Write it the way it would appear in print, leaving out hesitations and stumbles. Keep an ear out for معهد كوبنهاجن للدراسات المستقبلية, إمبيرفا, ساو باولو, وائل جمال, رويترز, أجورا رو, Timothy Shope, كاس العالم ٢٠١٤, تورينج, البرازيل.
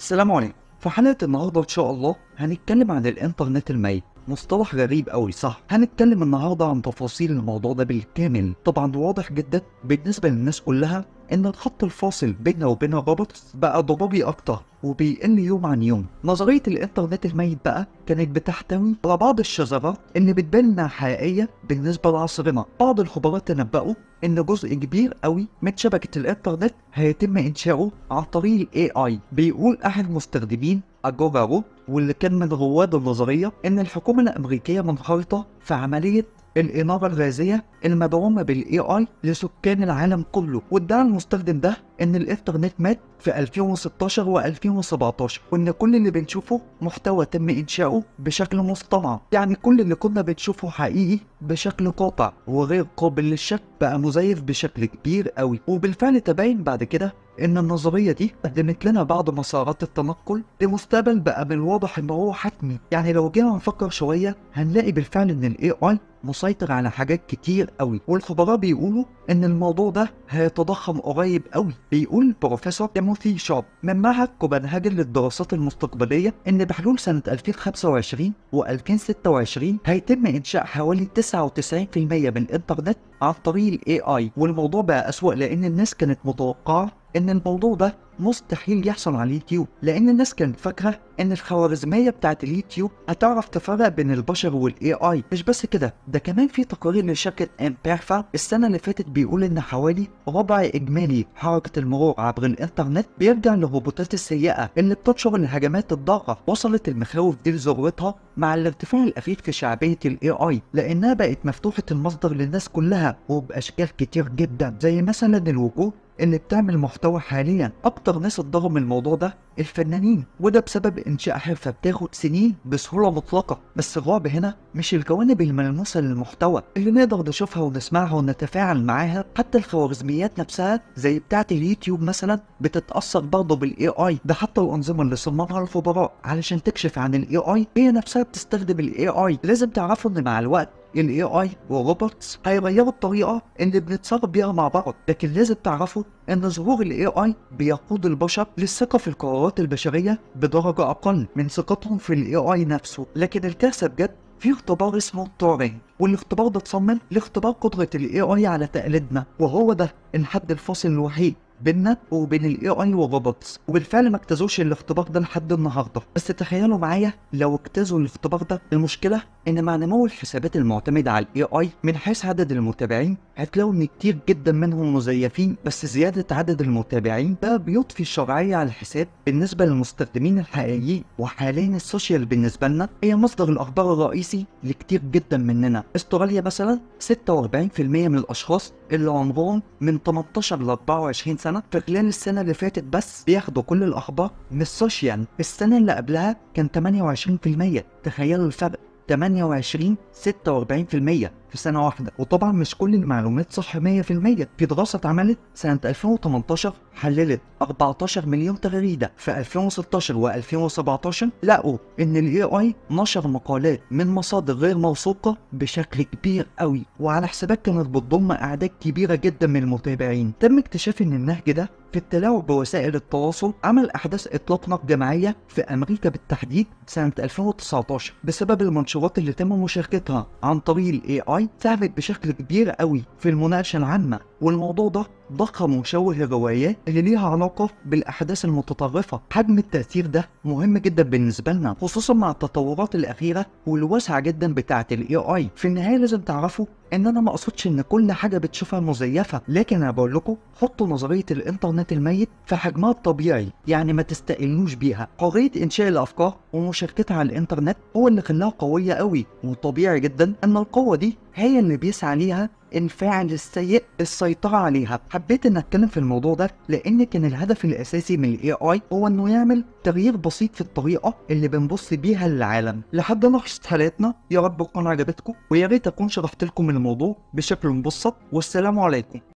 السلام عليكم. في حلقة النهاردة إن شاء الله هنتكلم عن الإنترنت الميت، مصطلح غريب أوي صح؟ هنتكلم النهاردة عن تفاصيل الموضوع ده بالكامل. طبعا واضح جدا بالنسبة للناس كلها إن الخط الفاصل بيننا وبين الرابط بقى ضبابي أكتر وبيقل يوم عن يوم. نظرية الإنترنت الميت بقى كانت بتحتوي على بعض الشذرات اللي بتبان إنها حقيقية بالنسبة لعصرنا. بعض الخبراء تنبؤوا إن جزء كبير أوي من شبكة الإنترنت هيتم إنشاؤه عن طريق ال AI. بيقول أحد مستخدمين أجورا رو واللي كان من رواد النظرية إن الحكومة الأمريكية منخرطة في عملية الإنارة الغازية المدعومة بال AI لسكان العالم كله، وادعى المستخدم ده إن الإنترنت مات في 2016 و 2017 وإن كل اللي بنشوفه محتوى تم إنشاؤه بشكل مصطنع، يعني كل اللي كنا بنشوفه حقيقي بشكل قاطع وغير قابل للشك بقى مزيف بشكل كبير أوي. وبالفعل تبين بعد كده إن النظرية دي قدمت لنا بعض مسارات التنقل لمستقبل بقى من الواضح إن هو حتمي. يعني لو جينا نفكر شوية هنلاقي بالفعل إن ال AI مسيطر على حاجات كتير أوي، والخبراء بيقولوا إن الموضوع ده هيتضخم قريب أوي. بيقول البروفيسور تيموثي شوب من معهد كوبنهاجن للدراسات المستقبلية إن بحلول سنة 2025 و 2026 هيتم إنشاء حوالي 99% من الإنترنت عن طريق ال AI، والموضوع بقى أسوأ لأن الناس كانت متوقعة إن الموضوع ده مستحيل يحصل على اليوتيوب، لأن الناس كانت فاكرة إن الخوارزمية بتاعت اليوتيوب هتعرف تفرق بين البشر والاي آي. مش بس كده، ده كمان في تقارير لشركة إمبيرفا السنة اللي فاتت بيقول إن حوالي ربع إجمالي حركة المرور عبر الإنترنت بيرجع للروبوتات السيئة اللي بتنشر الهجمات الضارة. وصلت المخاوف دي لذروتها مع الارتفاع الأخير في شعبية الاي آي لأنها بقت مفتوحة المصدر للناس كلها وبأشكال كتير جدا، زي مثلا الوجوه اللي بتعمل محتوى حاليا. اكتر ناس اتضروا من الموضوع ده الفنانين، وده بسبب انشاء حرفه بتاخد سنين بسهوله مطلقه. بس الرعب هنا مش الجوانب الملموسه للمحتوى اللي نقدر نشوفها ونسمعها ونتفاعل معاها، حتى الخوارزميات نفسها زي بتاعه اليوتيوب مثلا بتتاثر برضه بالاي اي ده. حتى الانظمه اللي صممها الخبراء علشان تكشف عن الاي اي هي نفسها بتستخدم الاي اي. لازم تعرفوا ان مع الوقت ال AI والروبوتس هيغيروا الطريقة اللي بنتصرف بيها مع بعض، لكن لازم تعرفوا إن ظهور ال AI بيقود البشر للثقة في القرارات البشرية بدرجة أقل من ثقتهم في ال AI نفسه. لكن الكارثة بجد في اختبار اسمه تورينج، والاختبار ده اتصمم لاختبار قدرة ال AI على تقليدنا، وهو ده الحد الفاصل الوحيد بيننا وبين ال AI والروبوتس. وبالفعل ما اجتازوش الاختبار ده لحد النهارده، بس تخيلوا معايا لو اجتازوا الاختبار ده. المشكله ان مع نمو الحسابات المعتمده على ال AI من حيث عدد المتابعين هتلاقوا ان كتير جدا منهم مزيفين، بس زياده عدد المتابعين بقى بيضفي الشرعيه على الحساب بالنسبه للمستخدمين الحقيقيين. وحاليا السوشيال بالنسبه لنا هي مصدر الاخبار الرئيسي لكتير جدا مننا. استراليا مثلا 46% من الاشخاص اللي عمرهم من 18 ل 24 سنه في خلال السنة اللي فاتت بس بياخدوا كل الأخبار من السوشيال. السنة اللي قبلها كان 28%، تخيلوا الفرق 28 46% في سنة واحدة. وطبعا مش كل المعلومات صح 100%، في دراسة اتعملت سنة 2018 حللت 14 مليون تغريدة. في 2016 و 2017 لقوا ان الاي اي نشر مقالات من مصادر غير موثوقة بشكل كبير قوي، وعلى حسابات كانت بتضم اعداد كبيرة جدا من المتابعين. تم اكتشاف ان النهج ده في التلاعب بوسائل التواصل عمل احداث اطلاق نار جماعية في امريكا بالتحديد سنة 2019 بسبب المنشورات اللي تم مشاركتها عن طريق الاي اي. ساهمت بشكل كبير قوي في المناقشه العامه، والموضوع ده ضخم وشوه الروايات اللي ليها علاقه بالاحداث المتطرفه. حجم التاثير ده مهم جدا بالنسبه لنا، خصوصا مع التطورات الاخيره والواسعه جدا بتاعه الاي اي. في النهايه لازم تعرفوا ان انا ما اقصدش ان كل حاجه بتشوفها مزيفه، لكن انا بقول لكم حطوا نظريه الانترنت الميت في حجمها الطبيعي، يعني ما تستقلوش بيها. حريه انشاء الافكار ومشاركتها على الانترنت هو اللي خلاها قويه قوي، وطبيعي جدا ان القوه دي هي اللي بيسعى ليها الفاعل السيء السيطرة عليها. حبيت ان اتكلم في الموضوع ده لان كان الهدف الاساسي من الاي اي هو انه يعمل تغيير بسيط في الطريقة اللي بنبص بيها للعالم. لحد لحظة حلقتنا يا رب تكون عجبتكم، ويا ريت اكون شرحت لكم الموضوع بشكل مبسط، والسلام عليكم.